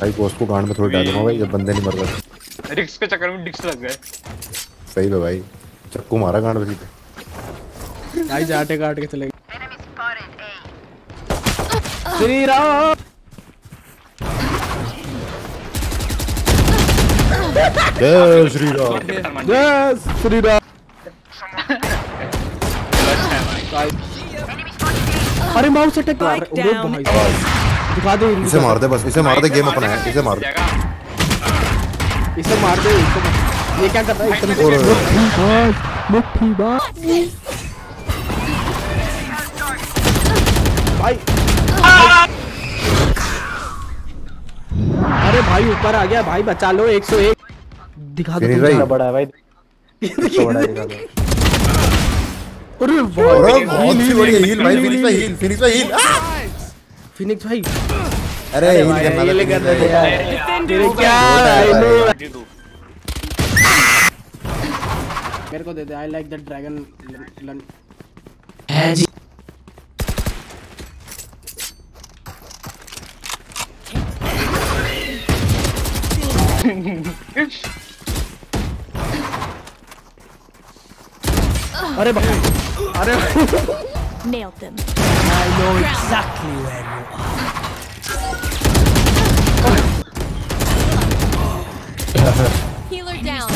भाई पोस्ट को गांड में थोड़ी डाल दूंगा भाई, जब बंदे नहीं मर रहे। रिक्स के चक्कर में डिक्स लग गए। सही है भाई, चक्कू मारा गांड में सीधे। भाई जाटे काट के चले गए। श्री राम जय श्री राम जय श्री राम। अरे माउस अटैक कर रहे हो भाई, दिखा दे इसे, मार दे बस इसे, मार दे, गेम अपना है, इसे मार दे, इसे मार दे। ये क्या कर रहा है इतना? मुट्ठी बात भाई। अरे भाई ऊपर आ गया भाई, बचा लो। 101 दिखा दो, इतना बड़ा है भाई, बड़ा है। अरे बहुत ही बढ़िया हील भाई, फिनिश भाई, हील फिनिश भाई, हील फिनिक्स भाई। अरे हील करना, ये कर रहे यार तेरे क्या। आई नो मेरे को दे दे। आई लाइक द ड्रैगन है जी। अरे भाई, अरे nailed them. I know exactly where you are. Healer down.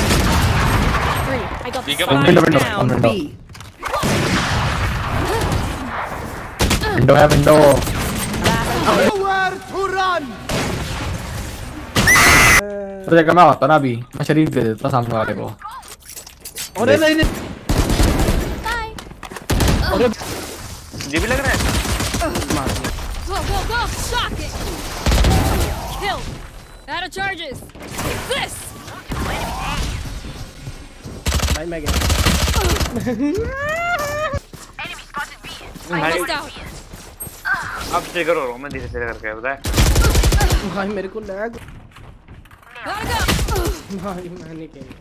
3. I got the B. Window have window. Nowhere to run. अरे जगह में आता ना भी, मैं शरीर दे देता सामने वाले को। अरे नहीं, ये भी लग रहा है। अब ट्रिगर हो रहा हूं मैं धीरे धीरे करके, पता है भाई मेरे को लैग भाई, मैं नहीं खेल पा।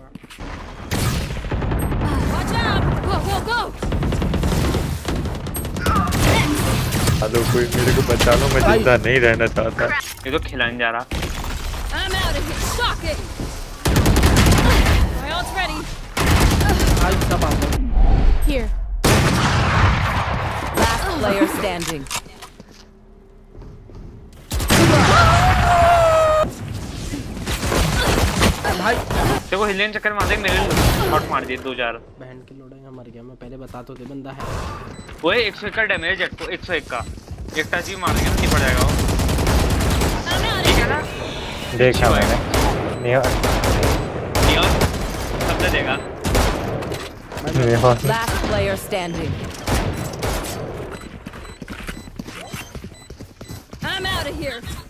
हेलो कोई मेरे को बचा लो, मैं जिंदा नहीं रहना चाहता। ये तो खिलाने जा रहा। भाई देखो हिलने चक्कर में आते मेरे शॉट मार दिए 2000। बहन के लोड़ा यहाँ मर गया मैं, पहले बता तो दे बंदा है। वो 101 का डैमेज है, 101 का एक टाची मारेगा नहीं पड़ जाएगा वो, ठीक है ना? देखा मैंने नियर सब दे देगा। Last player standing. I am out of here.